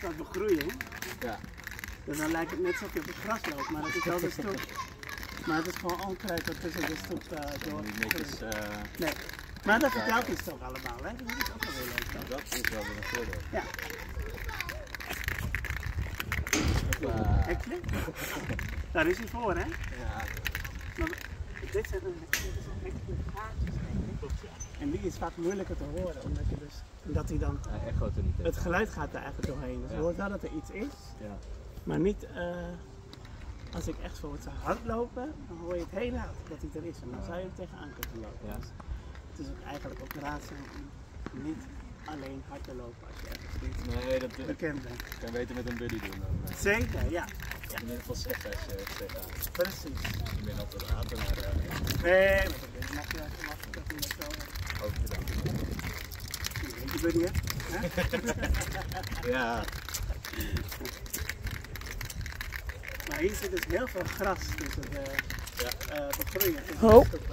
ziet dat begroeiing. Ja. Dus dan lijkt het net alsof je op het gras loopt, maar dat is wel de stoep. Maar het is gewoon onkruid dat tussen de stoep door. Nee. Maar dat vertelt ons toch allemaal, hè? Dat is ook wel heel leuk. Nou, dat is wel weer een voordeel. Ja. Hekje? Daar is hij voor, hè? Ja. Maar dit is een hekje met gaatjes. En die is vaak moeilijker te horen, omdat je dus, dat hij dan, het geluid gaat daar eigenlijk doorheen. Dus je hoort wel dat er iets is, maar niet, als ik echt voor het zou hardlopen, dan hoor je het heel hard dat hij er is. En dan zou je er tegenaan kunnen lopen. Ja. Dus het is ook eigenlijk ook raadzaam om niet alleen hard te lopen als je ergens niet bekend bent. Je kan beter met een buddy doen dan. Zeker, ja. In ieder geval zeg als je het zegt aan. Precies. Je bent altijd aan het laten. Nee, maar dat mag je dat niet meer zo. Ook bedankt. Je bent je buddy, hè? Ja. Maar hier zit dus heel veel gras tussen de begroeiing.